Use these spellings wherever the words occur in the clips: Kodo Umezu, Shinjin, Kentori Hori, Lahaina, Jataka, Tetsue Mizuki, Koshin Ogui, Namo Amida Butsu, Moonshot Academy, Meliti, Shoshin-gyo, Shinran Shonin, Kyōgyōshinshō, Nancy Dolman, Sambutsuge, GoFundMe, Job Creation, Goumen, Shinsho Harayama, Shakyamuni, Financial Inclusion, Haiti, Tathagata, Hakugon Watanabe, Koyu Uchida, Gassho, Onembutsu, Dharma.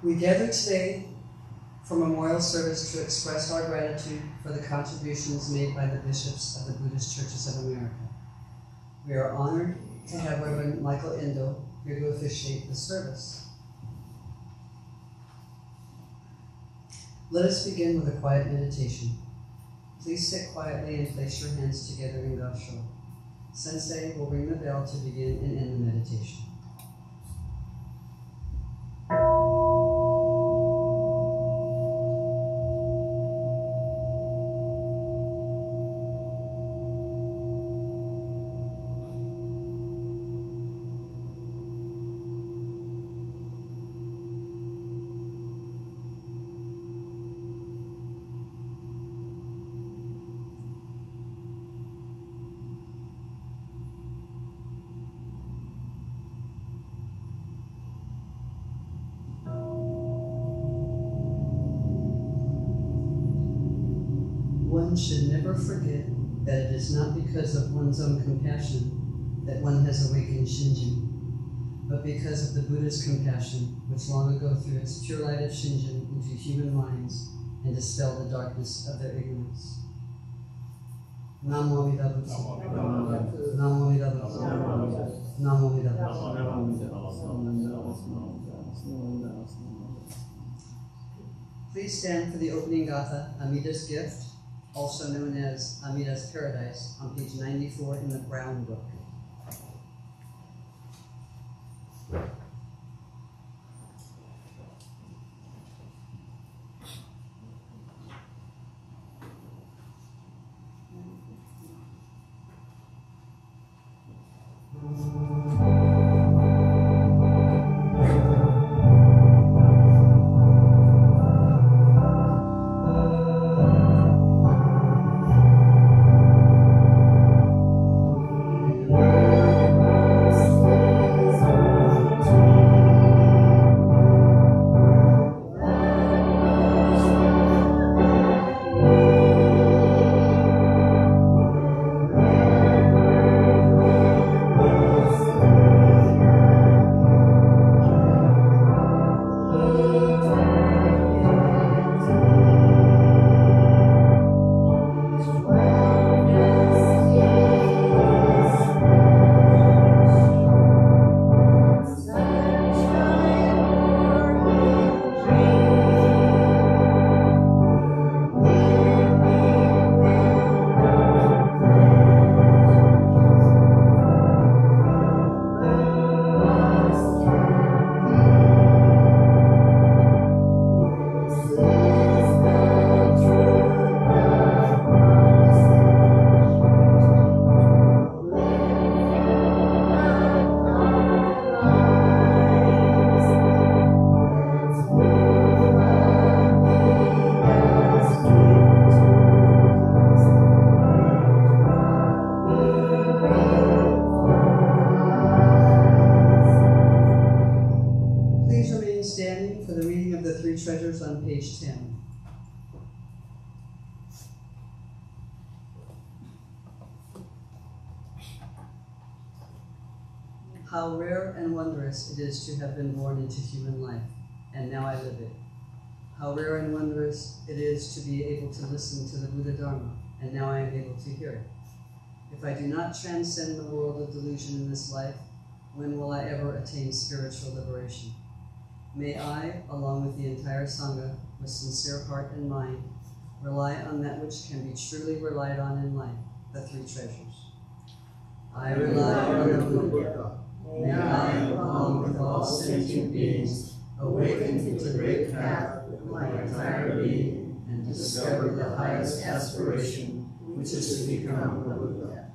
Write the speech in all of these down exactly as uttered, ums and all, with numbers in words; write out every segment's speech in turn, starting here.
We gather today for memorial service to express our gratitude for the contributions made by the bishops of the Buddhist Churches of America. We are honored to have Reverend Michael Endo here to officiate the service. Let us begin with a quiet meditation. Please sit quietly and place your hands together in gassho. Sensei will ring the bell to begin and end the meditation. Because of one's own compassion that one has awakened Shinjin, but because of the Buddha's compassion, which long ago threw its pure light of Shinjin into human minds and dispelled the darkness of their ignorance. Namo Amida Butsu. Namo Amida Butsu. Namo Amida Butsu. Please stand for the opening gatha, Amida's Gift, also known as Amida's Paradise, on page ninety-four in the Brown Book. treasures on page ten. How rare and wondrous it is to have been born into human life, and now I live it. How rare and wondrous it is to be able to listen to the Buddha Dharma, and now I am able to hear it. If I do not transcend the world of delusion in this life, when will I ever attain spiritual liberation? May I, along with the entire Sangha, with sincere heart and mind, rely on that which can be truly relied on in life, the three treasures. I rely on the Buddha. May I, along with all sentient beings, awaken to the great path with my entire being and discover the highest aspiration, which is to become the Buddha.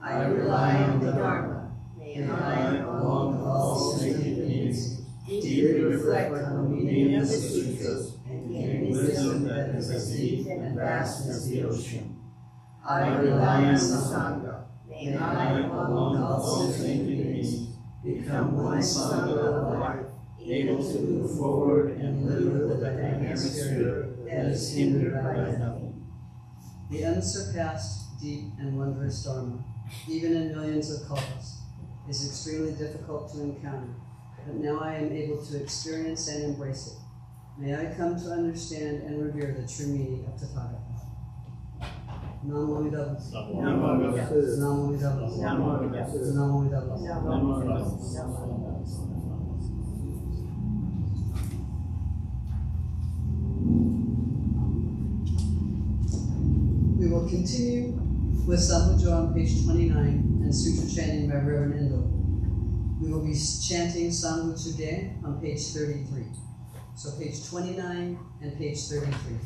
I rely on the Dharma. May I, along with all sentient beings, deeply reflect on the meaning of the sutras and gain wisdom that is as deep and vast as the ocean. I rely on the Sangha. May I, along with all sentient beings, become one Sangha of life, able to move forward and live with a dynamic spirit that is hindered by nothing. The unsurpassed, deep, and wondrous Dharma, even in millions of kalpas, is extremely difficult to encounter, but now I am able to experience and embrace it. May I come to understand and revere the true meaning of Tathagata. Namo Amida Butsu. Namo Amida Butsu. Namo Amida Butsu. Namo Amida Butsu. Namo Amida Butsu. Namo Amida Butsu. Namo Amida Butsu. We will continue with Sampujo on page twenty-nine and sutra chanting by Reverend Endo. We will be chanting Sambutsuge on page thirty-three. So page twenty-nine and page thirty-three.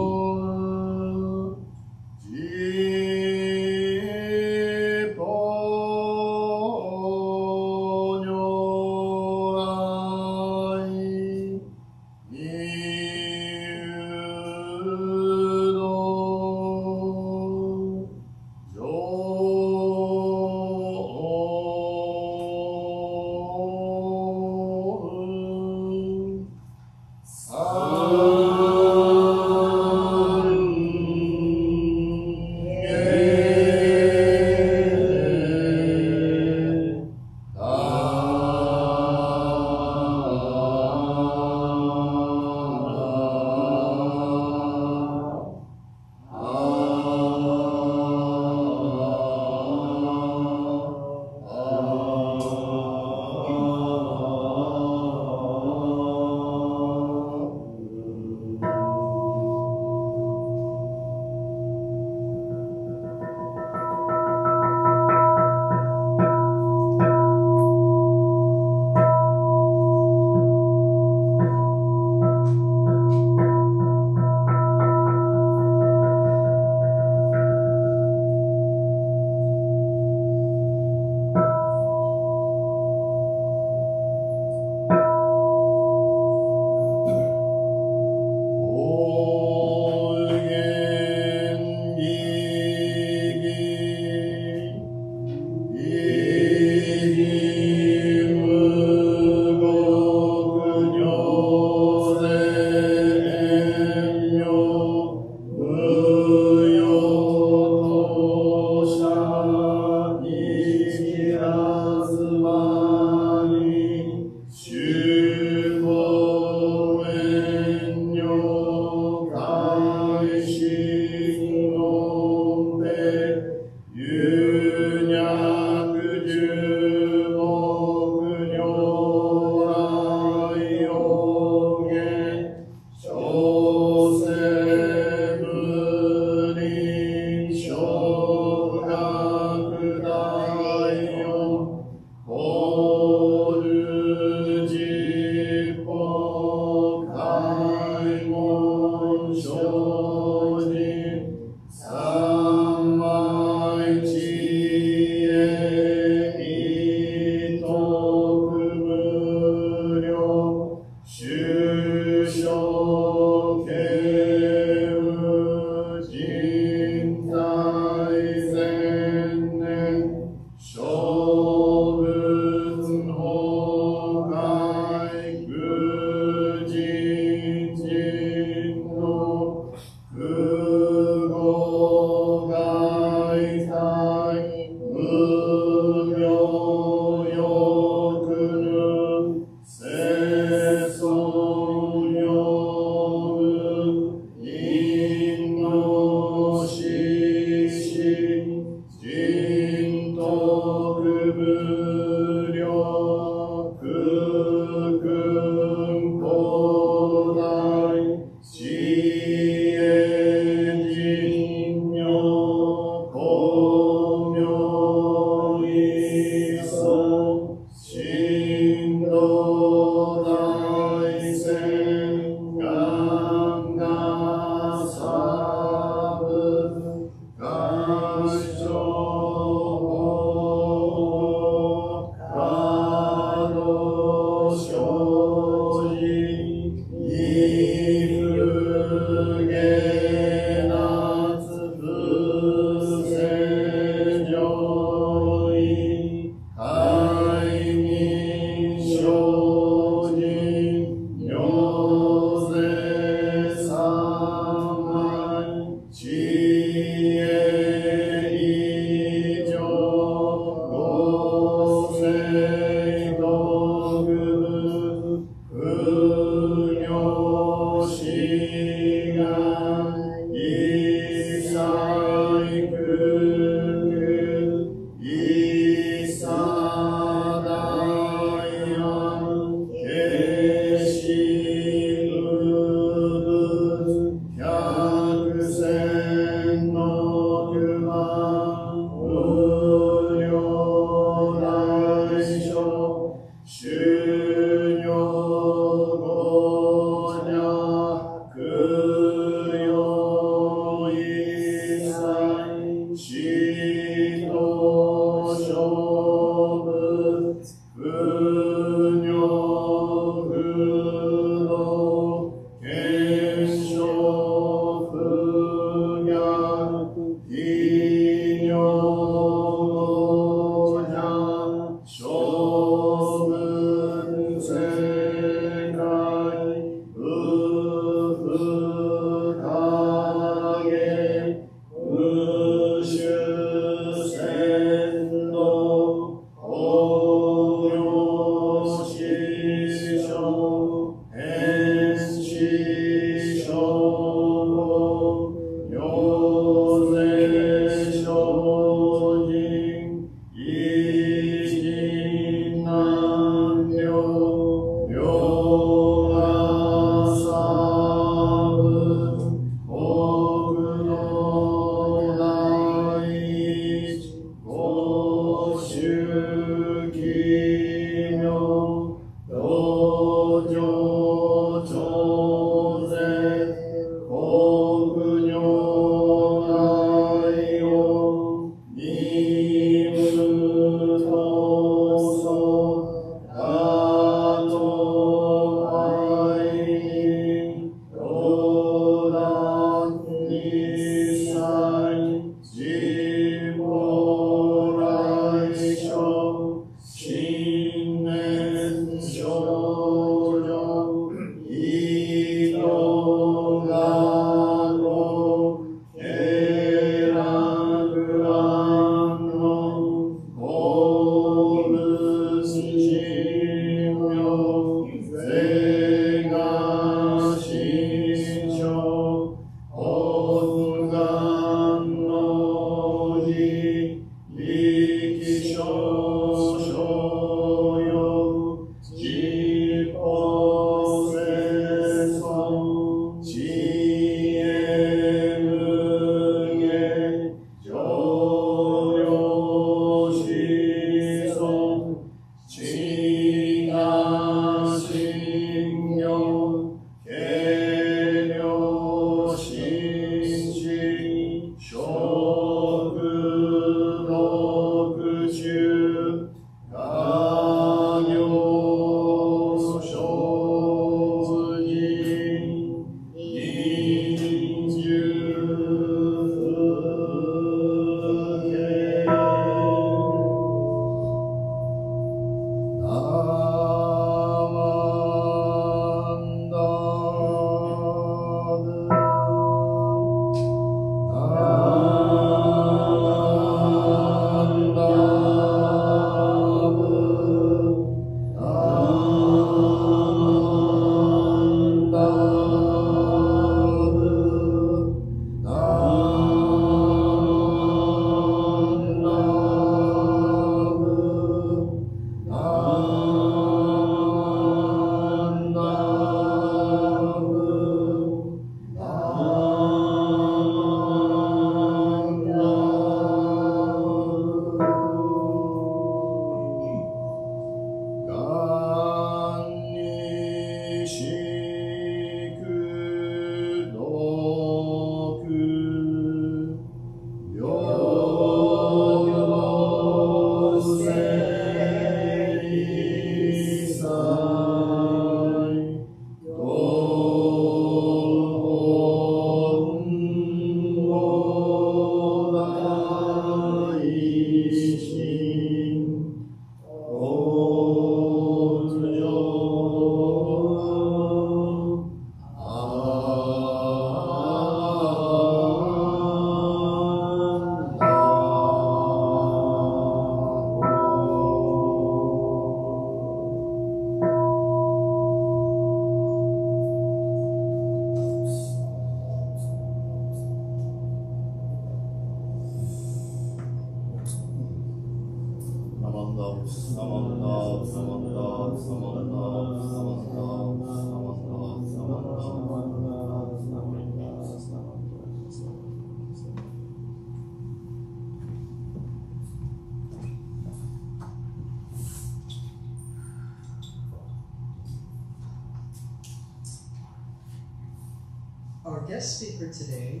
Our guest speaker today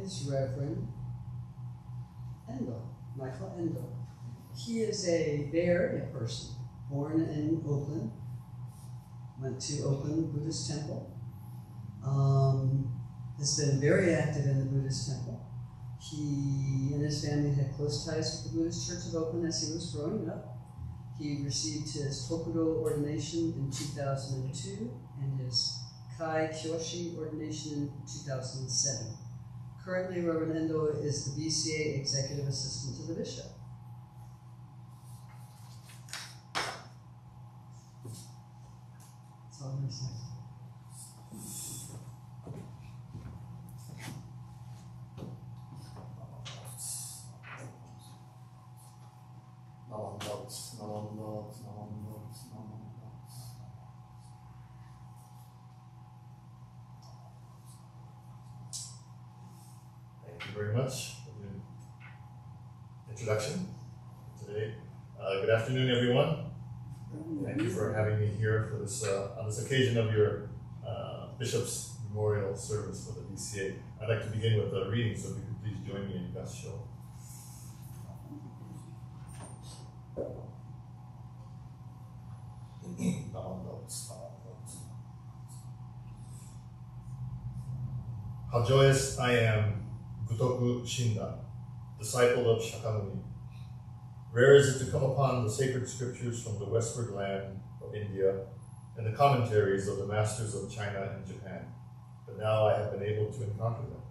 is Reverend Endo, Michael Endo. He is a Bay Area person, born in Oakland, went to Oakland Buddhist Temple, um, has been very active in the Buddhist Temple. He and his family had close ties with the Buddhist Church of Oakland as he was growing up. He received his Tokudo ordination in two thousand two and his Kai Kyoshi ordination in two thousand seven. Currently, Reverend Endo is the B C A Executive Assistant to the Bishop. That's all I'm going to say. Very much for the introduction today. Uh, good afternoon, everyone. Thank you for having me here for this uh, on this occasion of your uh, Bishop's Memorial Service for the B C A. I'd like to begin with a reading, so if you could please join me in Gassho. How joyous I am, Gutoku Shindan, disciple of Shakyamuni. Rare is it to come upon the sacred scriptures from the westward land of India and the commentaries of the masters of China and Japan, but now I have been able to encounter them.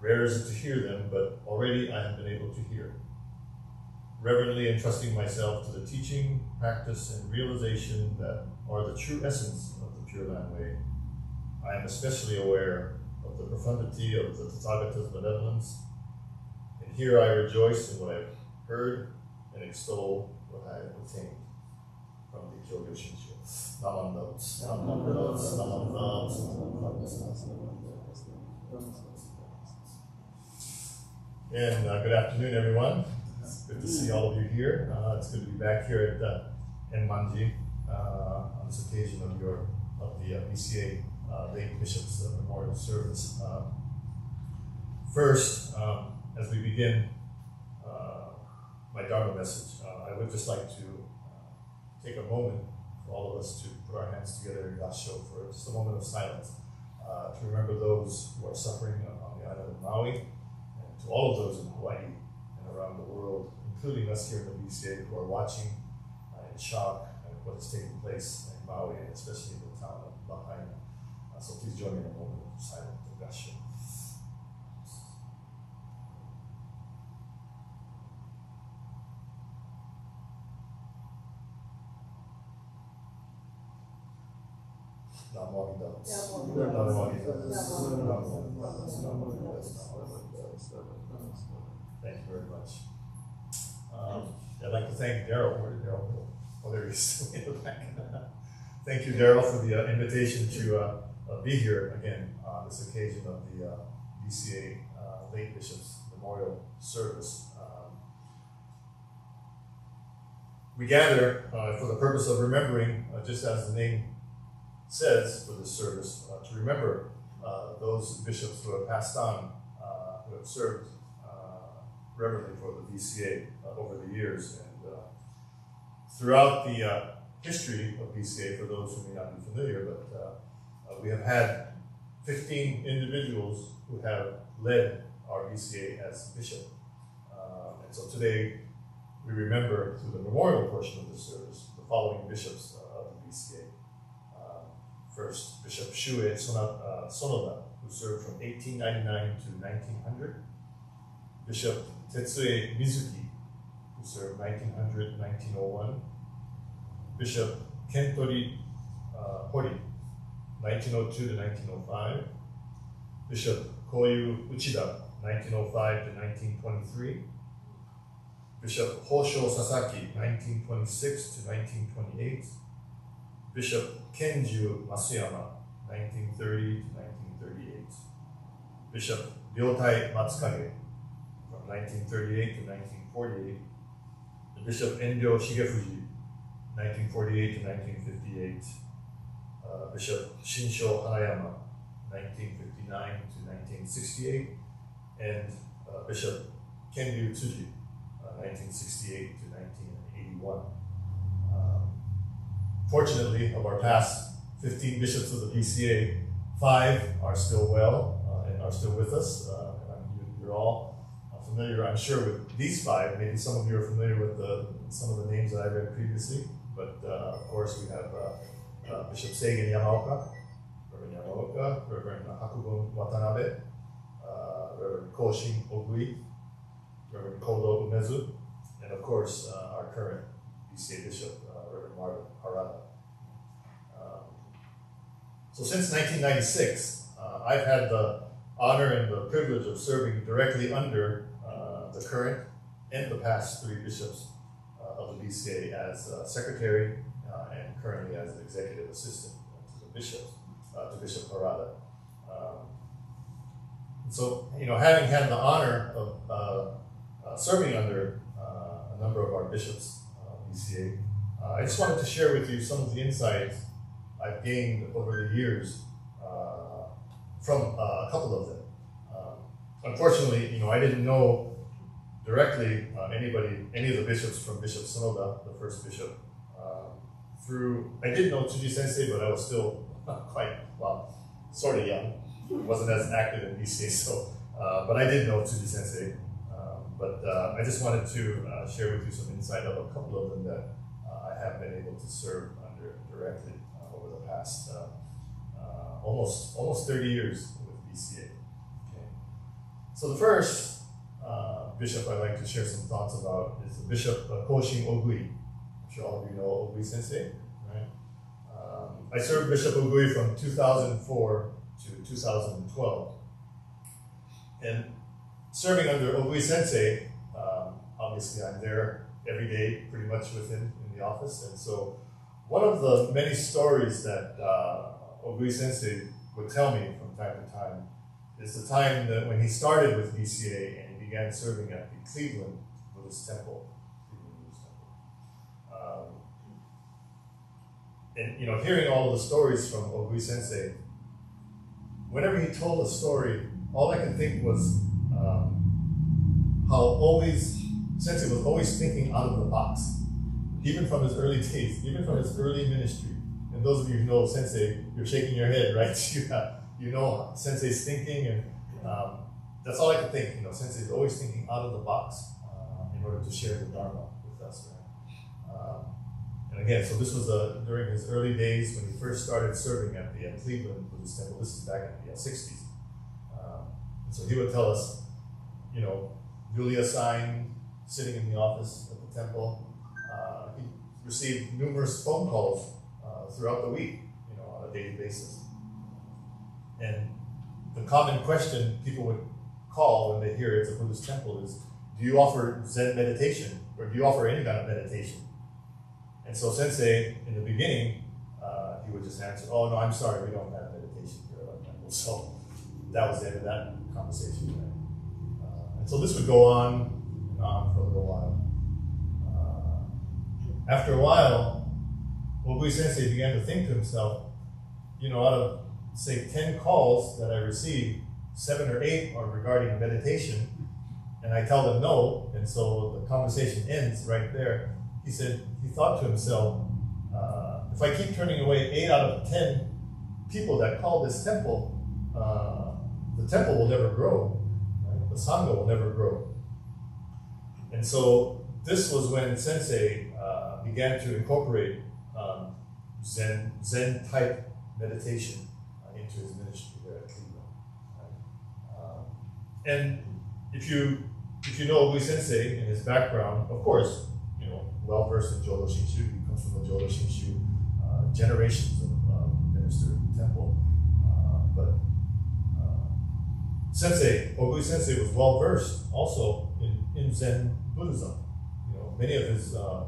Rare is it to hear them, but already I have been able to hear. Reverently entrusting myself to the teaching, practice, and realization that are the true essence of the Pure Land Way, I am especially aware of the profundity of the Tathagata's benevolence, and here I rejoice in what I have heard and extol what I have attained from the Kyōgyōshinshō. And uh, good afternoon, everyone. It's good to see all of you here. Uh, it's good to be back here at uh, Enmanji uh, on this occasion of your of the uh, B C A. Uh, late Bishop's uh, Memorial Service. Uh, first, um, as we begin uh, my Dharma message, uh, I would just like to uh, take a moment for all of us to put our hands together in Gassho for just a moment of silence, uh, to remember those who are suffering on the island of Maui, and to all of those in Hawaii and around the world, including us here in the B C A who are watching uh, in shock at what is taking place in Maui, and especially in the town of Lahaina. So please join me in a moment of silent discussion. Namo Amida Butsu. Namo Amida Butsu. Namo Amida Butsu. Thank you very much. Um, I'd like to thank Daryl. Where did Daryl go? Oh, there he is. Thank you, Daryl, for the uh, invitation to uh, Uh, be here again on uh, this occasion of the uh, B C A uh, late Bishop's Memorial Service. Um, we gather uh, for the purpose of remembering, uh, just as the name says for this service, uh, to remember uh, those bishops who have passed on, uh, who have served uh, reverently for the B C A uh, over the years. And uh, throughout the uh, history of B C A, for those who may not be familiar, but uh, Uh, we have had fifteen individuals who have led our B C A as bishop. Uh, and so today we remember, through the memorial portion of the service, the following bishops uh, of the B C A. Uh, first, Bishop Shue Sonoda, who served from eighteen ninety-nine to nineteen hundred. Bishop Tetsue Mizuki, who served nineteen hundred to nineteen oh one. Bishop Kentori uh, Hori, nineteen oh two to nineteen oh five, Bishop Koyu Uchida, nineteen oh five to nineteen twenty-three, Bishop Hoshio Sasaki, nineteen twenty-six to nineteen twenty-eight, Bishop Kenji Masuyama, nineteen thirty to nineteen thirty-eight, Bishop Ryotai Matsukage, from nineteen thirty-eight to nineteen forty-eight, Bishop Enryo Shigefuji, nineteen forty-eight to nineteen fifty-eight, Uh, Bishop Shinsho Harayama, nineteen fifty-nine to nineteen sixty-eight, and uh, Bishop Kenji Tsuji, uh, nineteen sixty-eight to nineteen eighty-one. Um, fortunately, of our past fifteen bishops of the B C A, five are still well uh, and are still with us. Uh, and you're all familiar, I'm sure, with these five. Maybe some of you are familiar with the, some of the names that I read previously, but uh, of course we have uh, uh, Bishop Segen Yamaoka, Reverend Yamaoka, Reverend Hakugon Watanabe, uh, Reverend Koshin Ogui, Reverend Kodo Umezu, and of course uh, our current B C A Bishop, uh, Reverend Marvin Harada. So since nineteen ninety-six, uh, I've had the honor and the privilege of serving directly under uh, the current and the past three bishops uh, of the B C A as uh, secretary uh, and currently as an executive assistant to the bishop, uh, to Bishop Harada. Um, so, you know, having had the honor of uh, uh, serving under uh, a number of our bishops of uh, B C A, uh, I just wanted to share with you some of the insights I've gained over the years uh, from uh, a couple of them. Um, unfortunately, you know, I didn't know directly uh, anybody, any of the bishops from Bishop Sonoda, the first bishop. Um, through I did know Tsuji Sensei, but I was still quite well, sort of young. Wasn't as active in B C A, so uh, but I did know Tsuji Sensei. Um, but uh, I just wanted to uh, share with you some insight of a couple of them that uh, I have been able to serve under directly. Over the past uh, uh, almost almost thirty years with B C A. Okay. So the first uh, bishop I'd like to share some thoughts about is the Bishop uh, Koshin Ogui. I'm sure all of you know Ogui Sensei, right? Um, I served Bishop Ogui from two thousand four to two thousand twelve. And serving under Ogui Sensei, um, obviously I'm there every day pretty much with him in the office, and so one of the many stories that uh, Ogui Sensei would tell me from time to time is the time that when he started with B C A and he began serving at the Cleveland Buddhist Temple. Cleveland Buddhist Temple. Um, and you know, hearing all of the stories from Ogui Sensei, whenever he told a story, all I could think was um, how always Sensei was always thinking out of the box. Even from his early days, even from his early ministry. And those of you who know Sensei, you're shaking your head, right? You, uh, you know Sensei's thinking, and um, that's all I can think. You know, Sensei's always thinking out of the box uh, in order to share the Dharma with us. Right? Um, and again, so this was uh, during his early days when he first started serving at the uh, Cleveland Buddhist Temple. This is back in the uh, sixties. Um, and so he would tell us, you know, newly assigned, sitting in the office at the temple, received numerous phone calls uh, throughout the week, you know, on a daily basis. And the common question people would call when they hear it's a Buddhist temple is, do you offer Zen meditation, or do you offer any kind of meditation? And so Sensei, in the beginning, uh, he would just answer, oh no, I'm sorry, we don't have meditation here at our temple. So that was the end of that conversation. Right? Uh, and so this would go on and on for a little while. After a while, Ogui Sensei began to think to himself, you know, out of, say, ten calls that I receive, seven or eight are regarding meditation, and I tell them no, and so the conversation ends right there. He said, he thought to himself, uh, if I keep turning away eight out of ten people that call this temple, uh, the temple will never grow, right? The Sangha will never grow. And so this was when Sensei uh, began to incorporate um, Zen, Zen type meditation uh, into his ministry there at Cleveland. Right? Um, and if you if you know Ogui Sensei and his background, of course, you know, well versed in Jodo Shinshu. He comes from the Jodo Shinshu uh, generations of uh, ministers in the temple. Uh, but uh, Sensei Ogui Sensei was well versed also in, in Zen Buddhism. Many of his uh,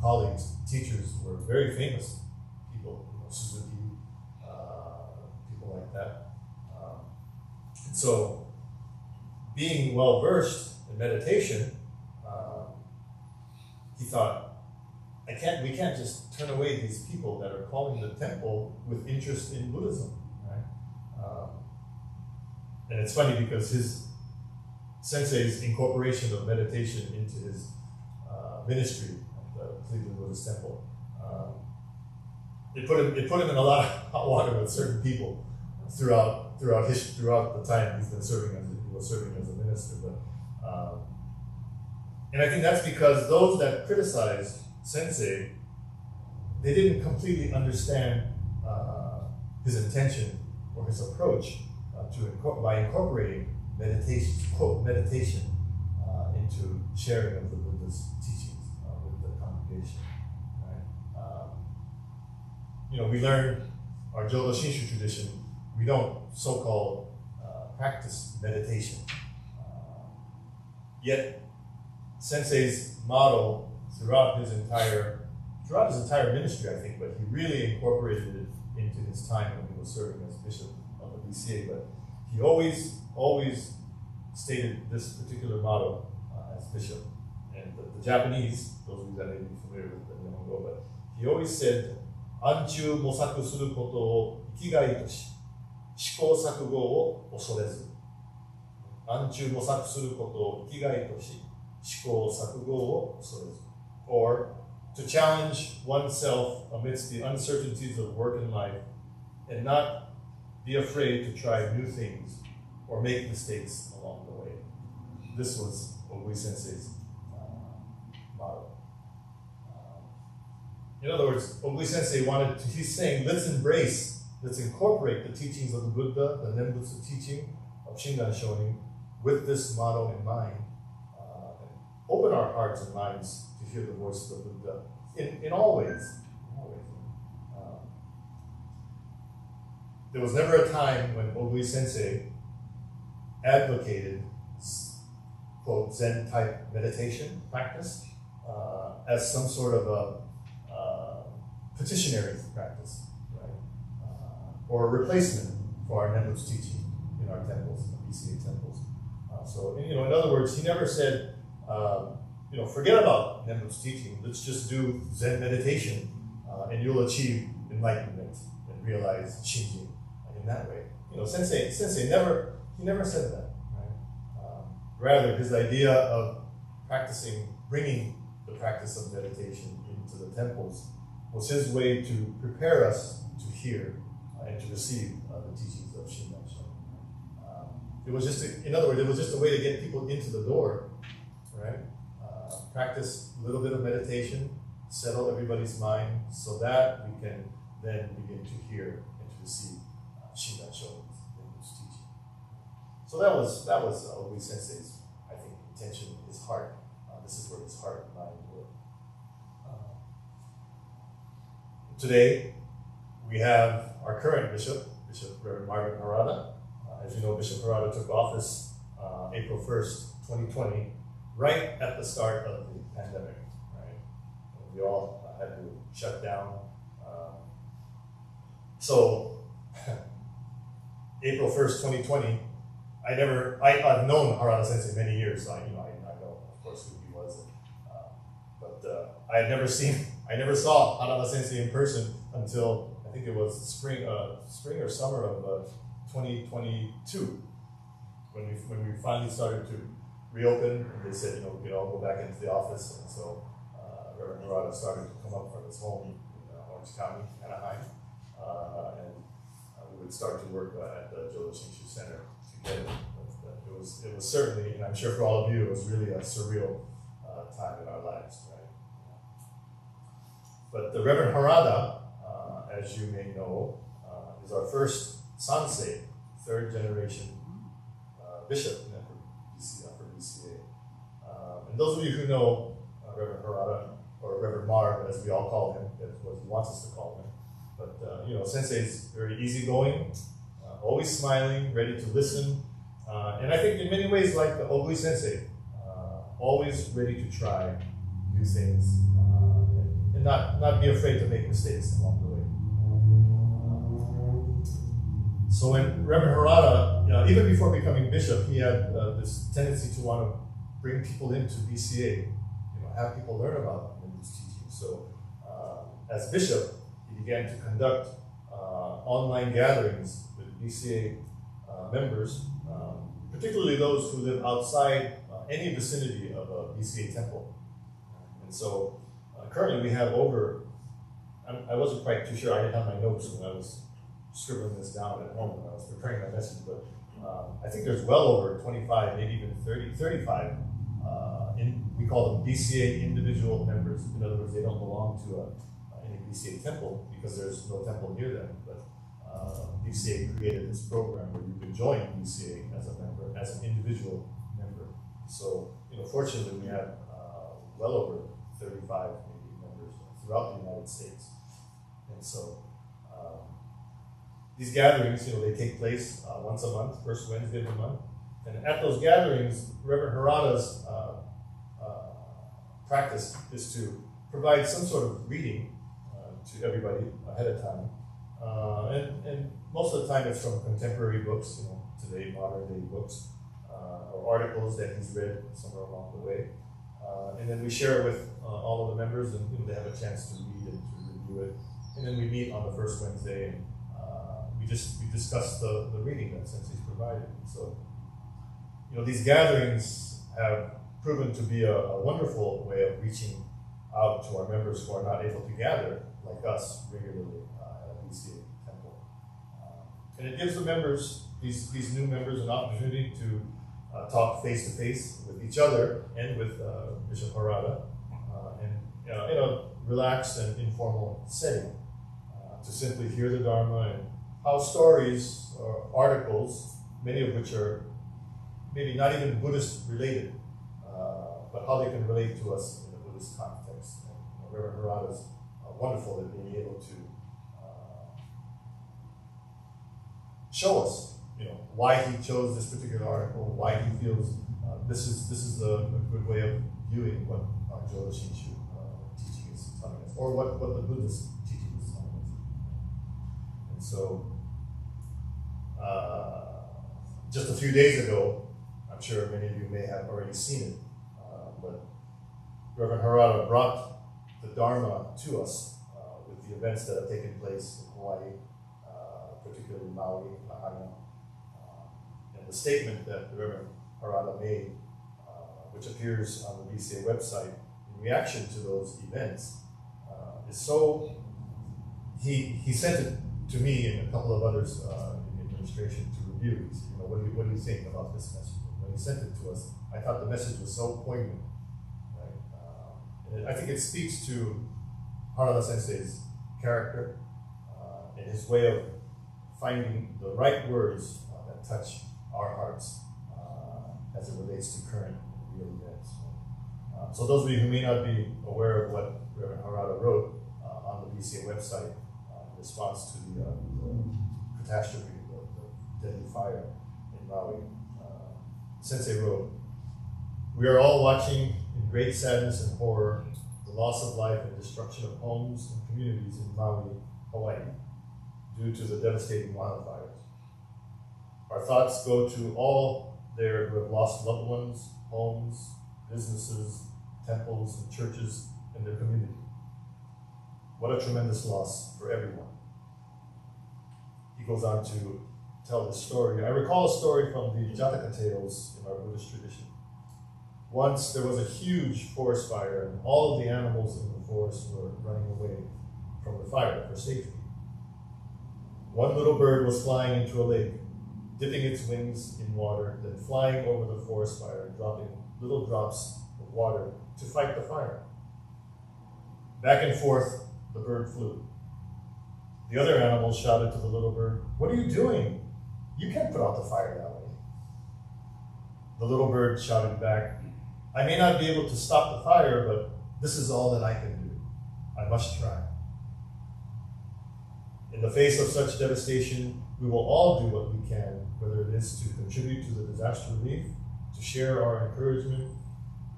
colleagues, teachers, were very famous people, you know, Suzuki, uh, people like that. Um, and so, being well versed in meditation, um, he thought, "I can't. We can't just turn away these people that are calling the temple with interest in Buddhism." Right? Um, and it's funny because his sensei's incorporation of meditation into his uh, ministry at the Cleveland Buddhist Temple, um, it put him it put him in a lot of hot water with certain people throughout throughout his throughout the time he's been serving as he was serving as a minister. But um, and I think that's because those that criticized Sensei, they didn't completely understand uh, his intention or his approach uh, to incorpor by incorporating meditation, quote, meditation uh, into sharing of the Buddha's teachings uh, with the congregation. Right? Um, you know, we learn our Jodo Shinshu tradition, we don't so-called uh, practice meditation. Uh, yet, Sensei's model throughout his entire throughout his entire ministry, I think, but he really incorporated it into his time when he was serving as bishop of the B C A. But he always, always stated this particular motto uh, as bishop. And the, the Japanese, those of you that may be familiar with the Nihongo, but he always said, "Anchu mosaku suru koto o ikigai toshi, shikou sakugo o osorezu." Anchu mosaku suru koto o ikigai toshi, shikou sakugo o osorezu. Or to challenge oneself amidst the uncertainties of work and life, and not be afraid to try new things or make mistakes along the way. This was Ogui Sensei's uh, motto. Uh, in other words, Ogui Sensei wanted to, he's saying, let's embrace, let's incorporate the teachings of the Buddha, the Nembutsu teaching of Shinran Shonin, with this motto in mind, uh, and open our hearts and minds to hear the voice of the Buddha in, in all ways. In all ways. Um, there was never a time when Ogui Sensei advocated, quote, Zen type meditation practice uh, as some sort of a uh, petitionary practice, right? Uh, or a replacement for our Nembutsu teaching in our temples, the B C A temples. Uh, so, you know, in other words, he never said, um, you know, forget about Nembutsu teaching, let's just do Zen meditation uh, and you'll achieve enlightenment and realize Shinjin in that way. You know, Sensei, Sensei never, he never said that, right? Um, rather, his idea of practicing, bringing the practice of meditation into the temples was his way to prepare us to hear uh, and to receive uh, the teachings of Shinran Shonin. Um, it was just, a, in other words, it was just a way to get people into the door, right? Practice a little bit of meditation, settle everybody's mind, so that we can then begin to hear and to receive uh, Shinran Shonin's teaching. So that was that was uh, Ogui Sensei's, I think, intention, his heart. Uh, this is where his heart and mind were. Uh, today, we have our current bishop, Bishop Reverend Marvin Harada. Uh, as you know, Bishop Harada took office uh, April first, twenty twenty. Right at the start of the pandemic, right? We all uh, had to shut down. Um, so, April first, twenty twenty, I never, I, I've known Harada Sensei many years. I, you know, I, I know, of course, who he was. And, uh, but uh, I had never seen, I never saw Harada Sensei in person until, I think it was spring, uh, spring or summer of uh, twenty twenty-two, when we, when we finally started to reopened, and they said, you know, we could all go back into the office, and so uh, Reverend Harada started to come up from his home in uh, Orange County, Anaheim, uh, and uh, we would start to work uh, at the Jodo Shinshu Center together. But, uh, it was, it was certainly, and I'm sure for all of you, it was really a surreal uh, time in our lives, right? But the Reverend Harada, uh, as you may know, uh, is our first sansei, third generation uh, bishop. And those of you who know uh, Reverend Harada, or Reverend Marv, as we all call him, that's what he wants us to call him. But, uh, you know, Sensei's very easygoing, uh, always smiling, ready to listen. Uh, and I think in many ways, like the Ogui Sensei, uh, always ready to try new things uh, and, and not, not be afraid to make mistakes along the way. So when Reverend Harada, you know, even before becoming bishop, he had uh, this tendency to want to bring people into B C A, you know, have people learn about Nembutsu teaching. So, uh, as bishop, he began to conduct uh, online gatherings with B C A uh, members, um, particularly those who live outside uh, any vicinity of a B C A temple. And so uh, currently we have over, I, I wasn't quite too sure, I didn't have my notes when I was scribbling this down at home when I was preparing my message, but um, I think there's well over twenty-five, maybe even thirty, thirty-five, uh, in, we call them B C A individual members. In other words, they don't belong to a, any B C A temple because there's no temple near them. But uh, B C A created this program where you can join B C A as a member, as an individual member. So, you know, fortunately, we have uh, well over thirty-five maybe members throughout the United States, and so. Um, These gatherings, you know, they take place uh, once a month, first Wednesday of the month. And at those gatherings, Reverend Harada's uh, uh, practice is to provide some sort of reading uh, to everybody ahead of time. Uh, and, and most of the time it's from contemporary books, you know, today modern day books, uh, or articles that he's read somewhere along the way. Uh, and then we share it with uh, all of the members, and you know, they have a chance to read and to review it. And then we meet on the first Wednesday. And, We just we discussed the, the reading that Sensei's provided. So, you know, these gatherings have proven to be a, a wonderful way of reaching out to our members who are not able to gather, like us, regularly uh, at a B C A temple. Uh, and it gives the members, these, these new members, an opportunity to uh, talk face-to-face with each other and with uh, Bishop Harada uh, and, you know, in a relaxed and informal setting, uh, to simply hear the Dharma and how stories or articles, many of which are maybe not even Buddhist related, uh, but how they can relate to us in a Buddhist context. And, you know, Reverend Harada is uh, wonderful at being able to uh, show us, you know, why he chose this particular article, why he feels uh, this is this is a, a good way of viewing what uh, Jodo Shinshu uh, teaching is telling us, or what what the Buddhist teaching is telling us. And so. Uh, just a few days ago, I'm sure many of you may have already seen it, uh, but Reverend Harada brought the Dharma to us uh, with the events that have taken place in Hawaii, uh, particularly Maui, Lahaina, uh, and the statement that Reverend Harada made, uh, which appears on the B C A website in reaction to those events, uh, is so, he, he sent it to me and a couple of others uh, to review. He said, you know, what do you, what do you think about this message? And when he sent it to us, I thought the message was so poignant. Right? Um, and it, I think it speaks to Harada Sensei's character uh, and his way of finding the right words uh, that touch our hearts uh, as it relates to current and real events. Uh, so those of you who may not be aware of what Reverend Harada wrote uh, on the B C A website uh, in response to the, uh, the catastrophe, deadly fire in Maui, uh, Sensei wrote, "We are all watching in great sadness and horror the loss of life and destruction of homes and communities in Maui, Hawaii, due to the devastating wildfires. Our thoughts go to all there who have lost loved ones, homes, businesses, temples, and churches in their community. What a tremendous loss for everyone." He goes on to tell the story. I recall a story from the Jataka tales in our Buddhist tradition. Once there was a huge forest fire and all of the animals in the forest were running away from the fire for safety. One little bird was flying into a lake, dipping its wings in water, then flying over the forest fire and dropping little drops of water to fight the fire. Back and forth the bird flew. The other animals shouted to the little bird, "What are you doing? You can't put out the fire that way." The little bird shouted back, "I may not be able to stop the fire, but this is all that I can do. I must try." In the face of such devastation, we will all do what we can, whether it is to contribute to the disaster relief, to share our encouragement,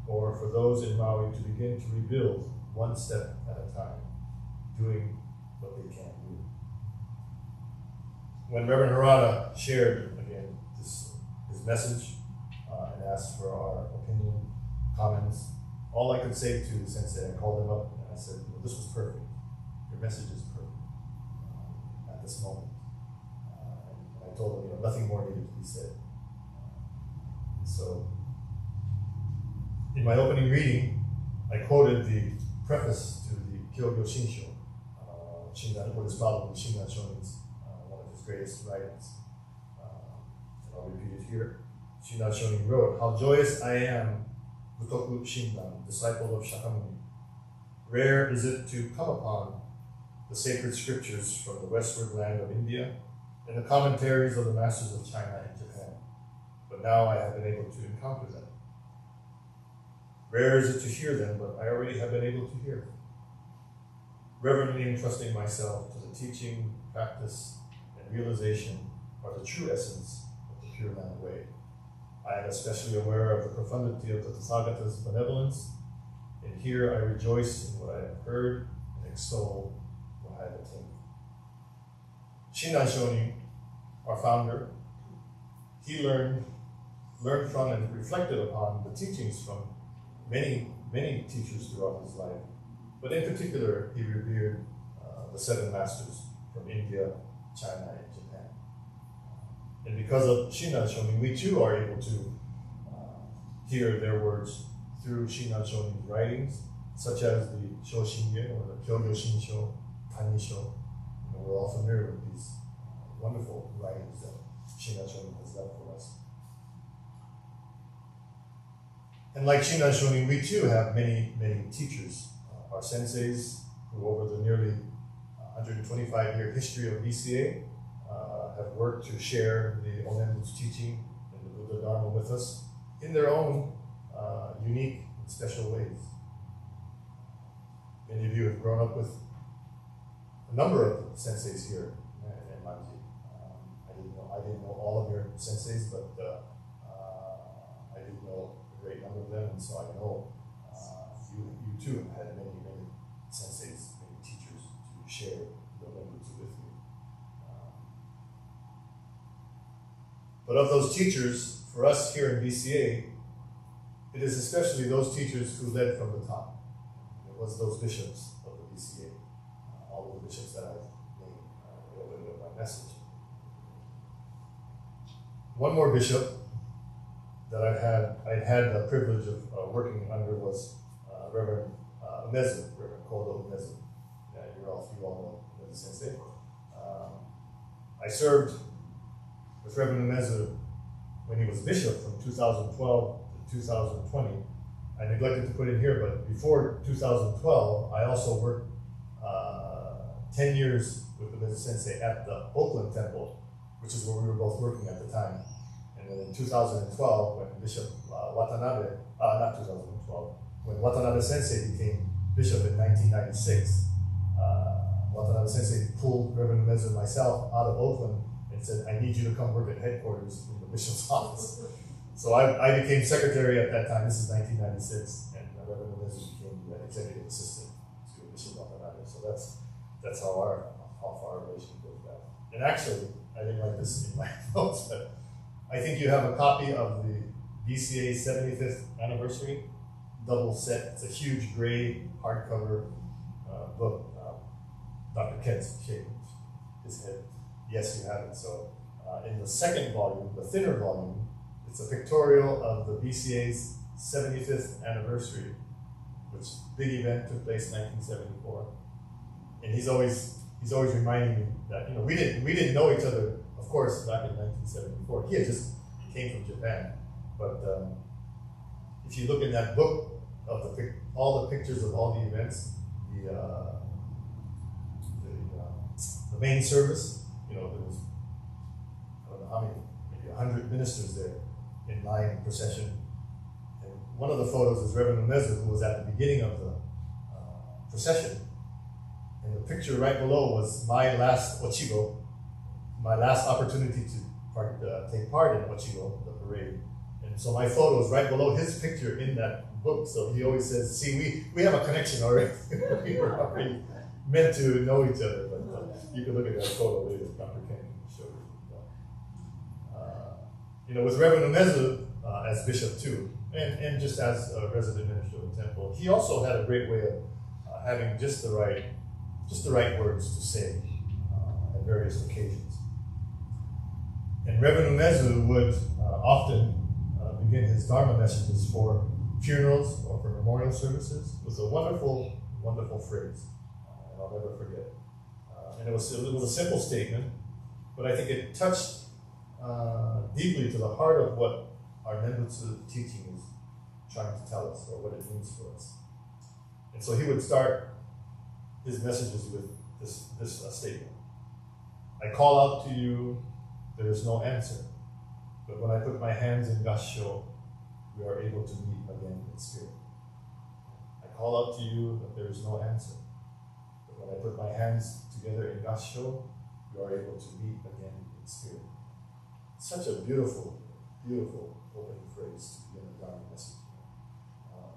or for those in Maui to begin to rebuild one step at a time, doing what they can do. When Reverend Harada shared, again, this, his message uh, and asked for our opinion, comments, all I could say to Sensei, I called him up and I said, well, this was perfect. Your message is perfect uh, at this moment. Uh, and I and told him, you know, nothing more needed to be said. And so, in my opening reading, I quoted the preface to the Kyōgyōshinshō, uh, Shinran, what is probably Shinran Shonin's, uh, one of his greatest writings. Uh, and I'll repeat it here. Shinran Shonin wrote, "How joyous I am, Butoku Shinran, disciple of Shakyamuni. Rare is it to come upon the sacred scriptures from the westward land of India and the commentaries of the masters of China and Japan, but now I have been able to encounter them. Rare is it to hear them, but I already have been able to hear. Reverently entrusting myself to the teaching, practice, and realization are the true essence of the Pure Man Way. I am especially aware of the profundity of the Tathagata's benevolence, and here I rejoice in what I have heard and extol what I have attained." Shinran Shonin, our founder, he learned, learned from and reflected upon the teachings from many, many teachers throughout his life, but in particular, he revered uh, the seven masters from India, China, and Japan. And because of Shinran Shonin, we too are able to uh, hear their words through Shinran Shonin's writings, such as the Shoshin-gyo or the Kyōgyōshinshō, Tanisho. You know, we're all familiar with these uh, wonderful writings that Shinran Shonin has left for us. And like Shinran Shonin, we too have many, many teachers, uh, our senseis, who over the nearly one hundred twenty-five year history of B C A uh, have worked to share the Onenbu's teaching and the Buddha Dharma with us in their own Uh, unique and special ways. Many of you have grown up with a number of senseis here at Enmanji. Um, I didn't know I didn't know all of your senseis, but uh, uh, I did know a great number of them, and so I know uh, you, you too have had many, many senseis, many teachers to share the language with you. Um, but of those teachers, for us here in B C A, it is especially those teachers who led from the top. It was those bishops of the B C A, uh, all of the bishops that I've named uh, a little bit of my message. One more bishop that I had I had the privilege of uh, working under was uh, Reverend uh, Umezu, Reverend Kodo Umezu. Yeah, you're all you all know the sensei. Um, I served with Reverend Umezu when he was bishop from two thousand twelve. two thousand twenty. I neglected to put in here, but before two thousand twelve, I also worked uh, ten years with the Buddhist Sensei at the Oakland Temple, which is where we were both working at the time. And then in two thousand twelve, when Bishop uh, Watanabe, uh, not two thousand twelve, when Watanabe Sensei became bishop in nineteen ninety-six, uh, Watanabe Sensei pulled Reverend Umezu and myself out of Oakland and said, "I need you to come work at headquarters in the bishop's office." So I, I became secretary at that time. This is nineteen ninety-six, and Reverend Umezu became the executive assistant to Bishop Watanabe. So that's that's how our how far our relation goes back. And actually, I didn't write this in my notes, but I think you have a copy of the B C A seventy-fifth anniversary double set. It's a huge gray hardcover uh, book. Um, Doctor Kent's shaved his head. Yes, you have it. So uh, in the second volume, the thinner volume. It's a pictorial of the B C A's seventy-fifth anniversary, which big event took place in nineteen seventy-four. And he's always he's always reminding me that, you know, we didn't we didn't know each other, of course, back in nineteen seventy-four. He had just came from Japan. But um, if you look in that book of the all the pictures of all the events, the uh, the, uh, the main service, you know, there was I don't know how many, maybe a hundred ministers there. In line in procession, and one of the photos is Reverend Umezu, who was at the beginning of the uh, procession, and the picture right below was my last Ochigo, my last opportunity to part, uh, take part in Ochigo, the parade, and so my photo is right below his picture in that book, so he always says, see, we, we have a connection already, we were already meant to know each other, but uh, you can look at that photo later, Doctor King will show you. You know, with Reverend Umezu uh, as bishop too, and, and just as a resident minister of the temple, he also had a great way of uh, having just the right, just the right words to say uh, at various occasions. And Reverend Umezu would uh, often uh, begin his Dharma messages for funerals or for memorial services. It was a wonderful, wonderful phrase, uh, and I'll never forget. Uh, and it was, it was a simple statement, but I think it touched uh, deeply to the heart of what our Nembutsu teaching is trying to tell us, or what it means for us. And so he would start his messages with this, this uh, statement. I call out to you, there is no answer, but when I put my hands in Gassho, we are able to meet again in spirit. I call out to you, but there is no answer, but when I put my hands together in Gassho, we are able to meet again in spirit. Such a beautiful, beautiful opening phrase to begin a Dharma message. Um,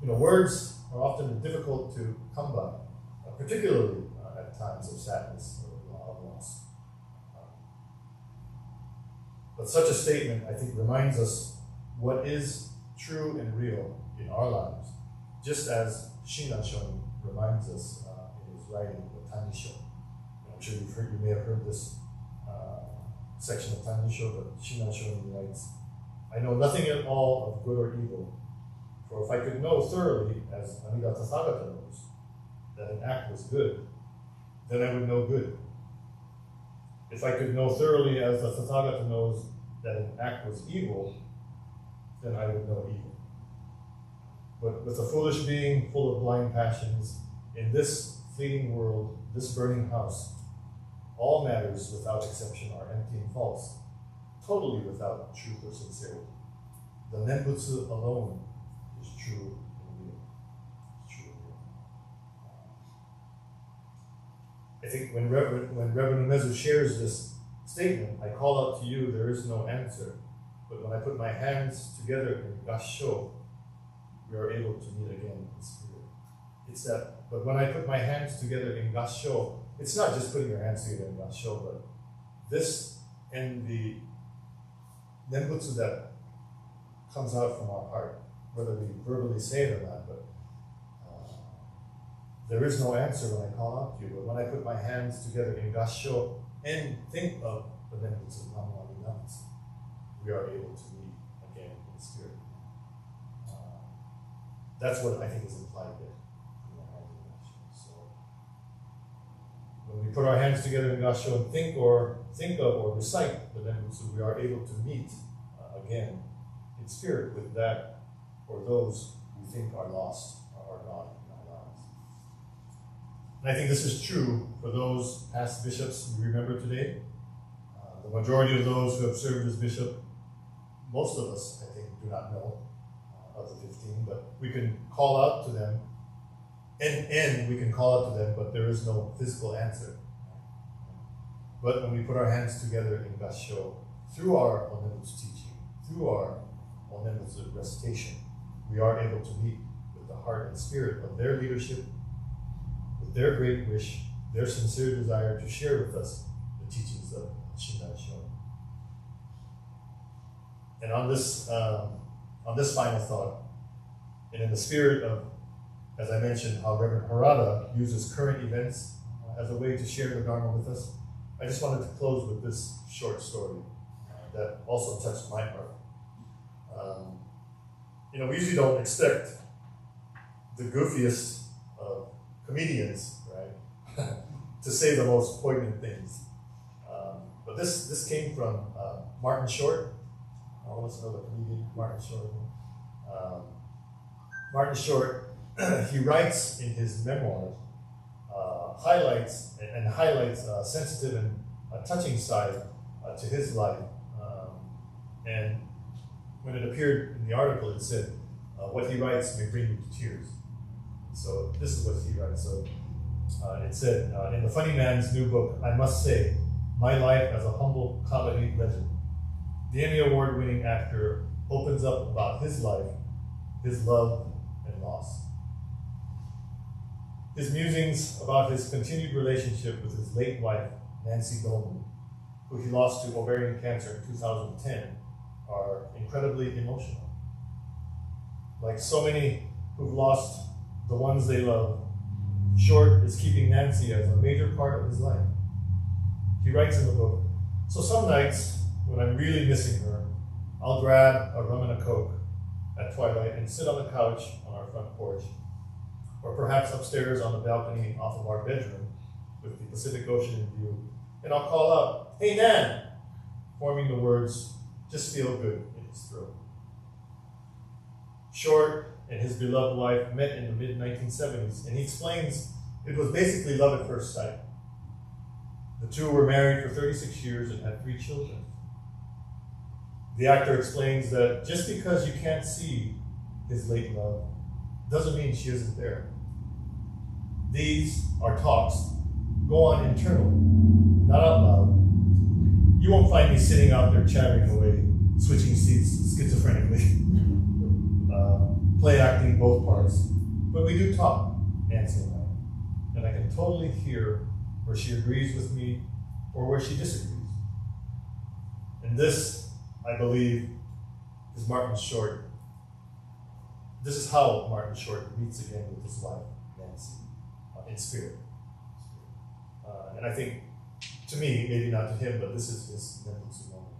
you know, words are often difficult to come by, uh, particularly uh, at times of sadness or of loss. Um, but such a statement, I think, reminds us what is true and real in our lives, just as Shinran Shonin reminds us uh, in his writing, the Tanisho. I'm sure you've heard, you may have heard this uh, section of Tanisho, but Shinran Shonin writes, I know nothing at all of good or evil, for if I could know thoroughly, as Amida Tathagata knows, that an act was good, then I would know good. If I could know thoroughly, as the Tathagata knows, that an act was evil, then I would know evil. But with a foolish being full of blind passions, in this fleeting world, this burning house, all matters without exception are empty and false, totally without truth or sincerity. The Nembutsu alone is true and real. It's true and real. I think when Reverend, when Reverend Umezu shares this statement, I call out to you, there is no answer, but when I put my hands together in Gassho, we are able to meet again in spirit. It's that, but when I put my hands together in Gassho, it's not just putting your hands together in Gassho, but this and the Nembutsu that comes out from our heart, whether we verbally say it or not, but uh, there is no answer when I call out to you, but when I put my hands together in Gassho and think of the Nembutsu of Namo Amida Butsu, we are able to meet again in spirit. Uh, that's what I think is implied there. So, when we put our hands together in Gassho and think or think of or recite the Nembutsu, we are able to meet uh, again in spirit with that, or those we think are lost or are gone in our lives. And I think this is true for those past bishops we remember today. Uh, the majority of those who have served as bishop, most of us, I think, do not know uh, of the fifteen, but we can call out to them, and, and we can call out to them, but there is no physical answer. But when we put our hands together in Gassho, through our Onembutsu teaching, through our Onembutsu recitation, we are able to meet with the heart and spirit of their leadership, with their great wish, their sincere desire to share with us the teachings of Shinran Shonin. And on this, um, on this final thought, and in the spirit of, as I mentioned, how Reverend Harada uses current events uh, as a way to share the Dharma with us, I just wanted to close with this short story uh, that also touched my heart. Um, You know, we usually don't expect the goofiest of comedians, right, to say the most poignant things. Um, but this this came from uh, Martin Short. I almost know the comedian Martin Short. Um, Martin Short, he writes in his memoirs, uh, highlights and, and highlights a sensitive and a touching side uh, to his life, um, and. When it appeared in the article, it said, uh, what he writes may bring you to tears. So this is what he writes. So uh, it said, uh, in the funny man's new book, I must say, my life as a humble comedy legend. The Emmy Award-winning actor opens up about his life, his love, and loss. His musings about his continued relationship with his late wife, Nancy Dolman, who he lost to ovarian cancer in two thousand ten, are incredibly emotional. Like so many who've lost the ones they love, Short is keeping Nancy as a major part of his life. He writes in the book, "So some nights, when I'm really missing her, I'll grab a rum and a Coke at twilight and sit on the couch on our front porch, or perhaps upstairs on the balcony off of our bedroom with the Pacific Ocean in view, and I'll call out, 'Hey, Nan!' forming the words, 'Just feel good,' in his throat." Short and his beloved wife met in the mid nineteen seventies, and he explains it was basically love at first sight. The two were married for thirty-six years and had three children. The actor explains that just because you can't see his late love doesn't mean she isn't there. These, our talks, go on internally, not out loud. You won't find me sitting out there chattering away, switching seats schizophrenically, uh, play acting both parts. But we do talk, Nancy and I, and I can totally hear where she agrees with me or where she disagrees. And this, I believe, is Martin Short. This is how Martin Short meets again with his wife, Nancy, uh, in spirit. Uh, and I think, to me, maybe not to him, but this is his Nembutsu moment.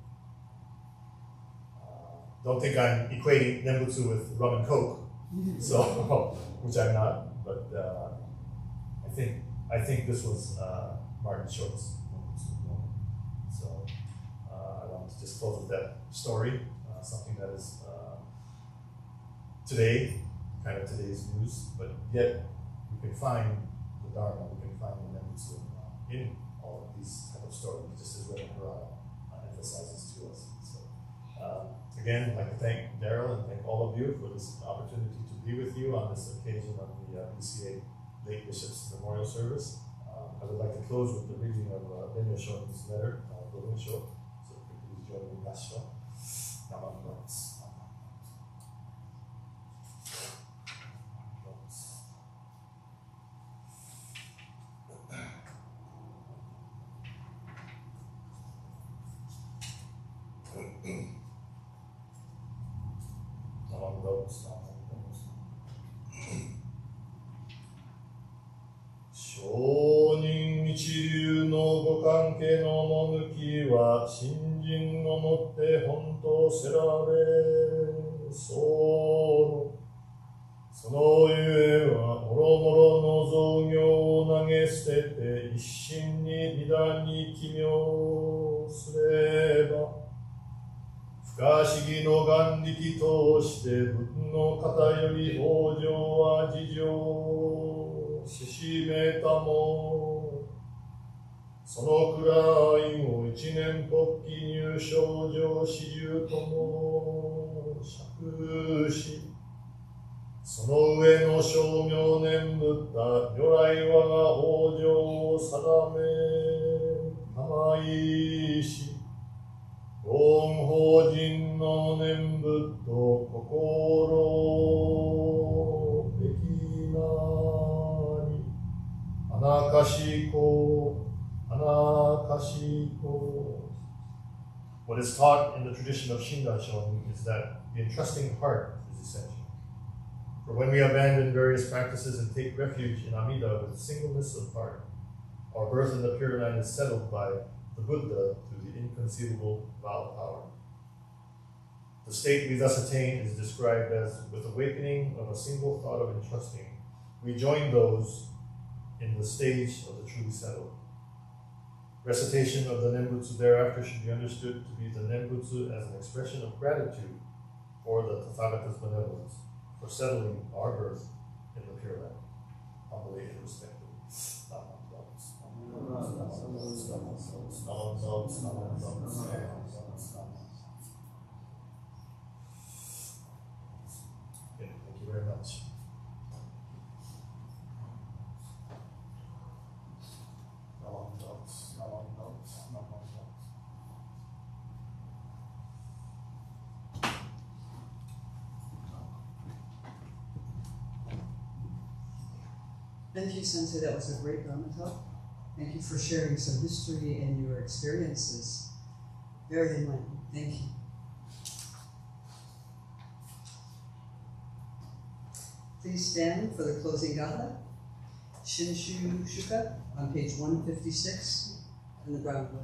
Uh, don't think I'm equating Nembutsu with rum and Coke, so, which I'm not, but uh, I think I think this was uh, Martin Short's Nembutsu moment. So uh, I want to just close with that story, uh, something that is uh, today, kind of today's news, but yet we can find the Dharma, we can find the Nembutsu uh, in all of these type of stories, just as Reverend Harada uh, emphasizes to us. So, um, again, I'd like to thank Daryl and thank all of you for this opportunity to be with you on this occasion of the uh, B C A late Bishop's Memorial Service. Um, I would like to close with the reading of uh, Enryo Shonin's letter, uh, Kodo Umezu, so please join me in Tanisho. Namo Amida Butsu. What is taught in the tradition of Shinran Shonin is that the entrusting heart is essential. For when we abandon various practices and take refuge in Amida with singleness of heart, our birth in the Pure Land is settled by the Buddha through the inconceivable vow power. The state we thus attain is described as, with awakening of a single thought of entrusting, we join those in the stage of the truly settled. Recitation of the Nembutsu thereafter should be understood to be the Nembutsu as an expression of gratitude for the Tathagata's benevolence for settling our birth in the Pure Land, humbly and respectfully. Okay, thank you very much. Thank you, Sensei. That was a great Dharma talk. Thank you for sharing some history and your experiences. Very enlightening. Thank you. Please stand for the closing gatha, Shinshu Shuka, on page one fifty-six. in the groundwork.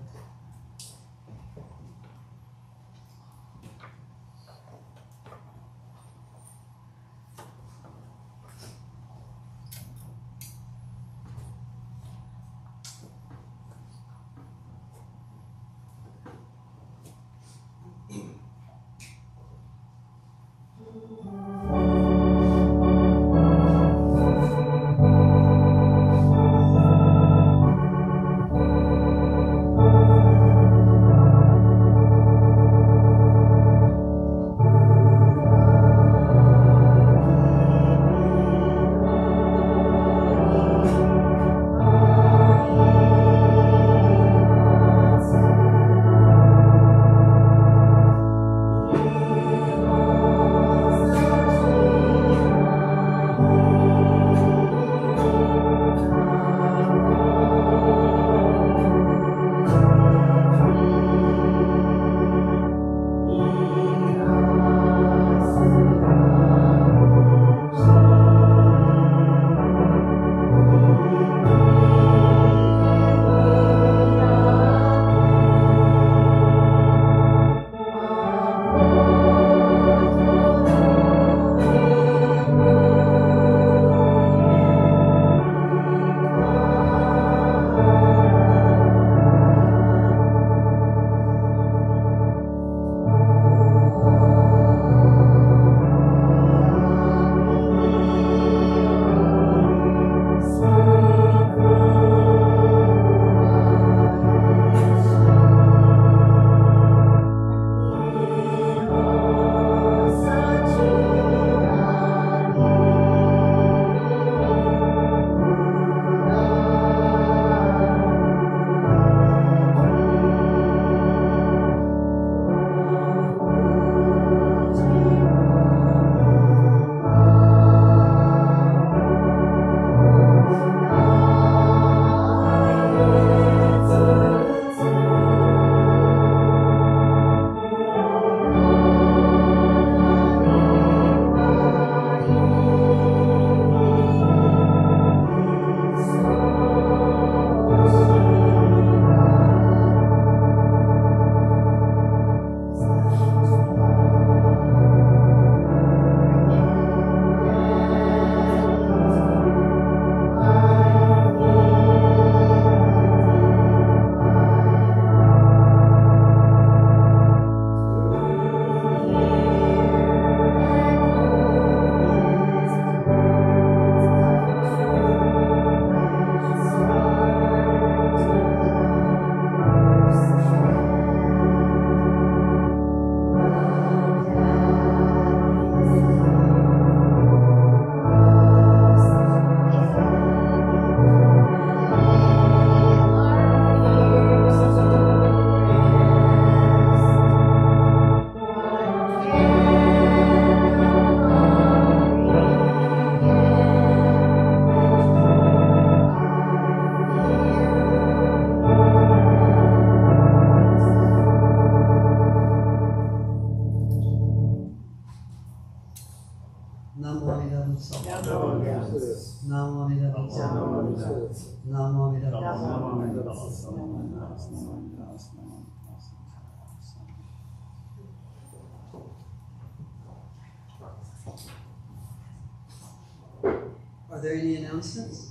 Are there any announcements?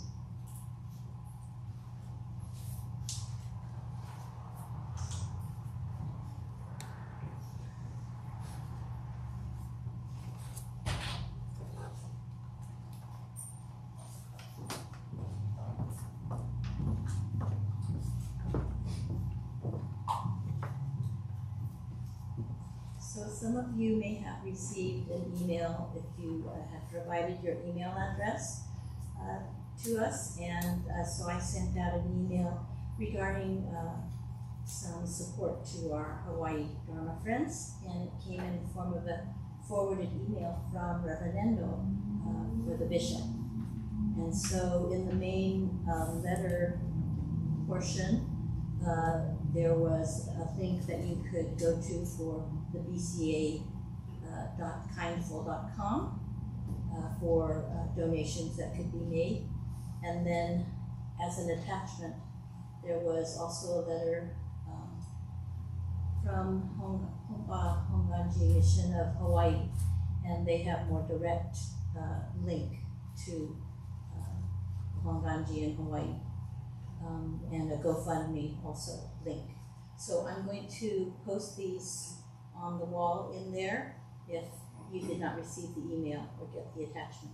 Some of you may have received an email if you uh, have provided your email address uh, to us, and uh, so I sent out an email regarding uh, some support to our Hawaii Dharma friends, and it came in the form of a forwarded email from Reverend Endo uh, for the bishop. And so in the main uh, letter portion, uh, there was a link that you could go to for the B C A dot kindful dot com uh, uh, for uh, donations that could be made. And then as an attachment, There was also a letter um, from Hongpa Honganji Mission of Hawaii, and they have more direct uh, link to uh, Honganji in Hawaii, um, and a GoFundMe also link. So I'm going to post these on the wall in there if you did not receive the email or get the attachment.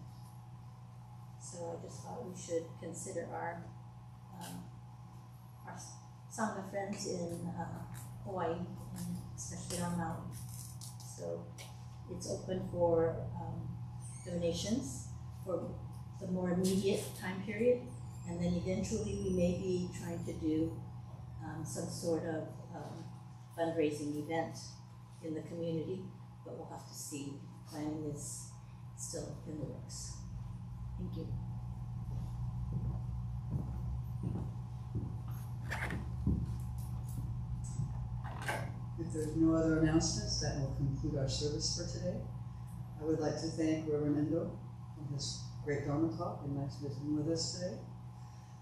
So I just thought we should consider our um, our Sangha friends in uh, Hawaii, and especially on Maui. So it's open for um, donations for the more immediate time period, and then eventually we may be trying to do um, some sort of um, fundraising event in the community, but we'll have to see. Planning is still in the works. Thank you. If there's no other announcements, that will conclude our service for today. I would like to thank Reverend Endo for his great Dharma talk and nice visiting with us today.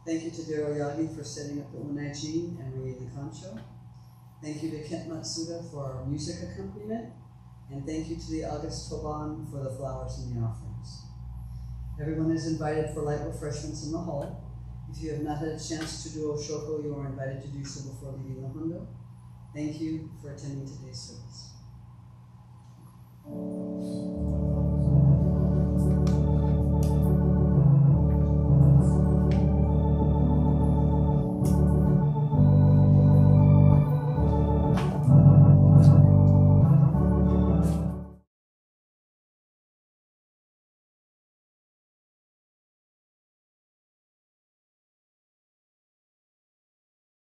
Thank you to Daryl Yagi for setting up the Unai Jin and Rei Kancho. Thank you to Kent Matsuda for our music accompaniment. And thank you to the August Toban for the flowers and the offerings. Everyone is invited for light refreshments in the hall. If you have not had a chance to do Oshoko, you are invited to do so before leaving the hondo. Thank you for attending today's service.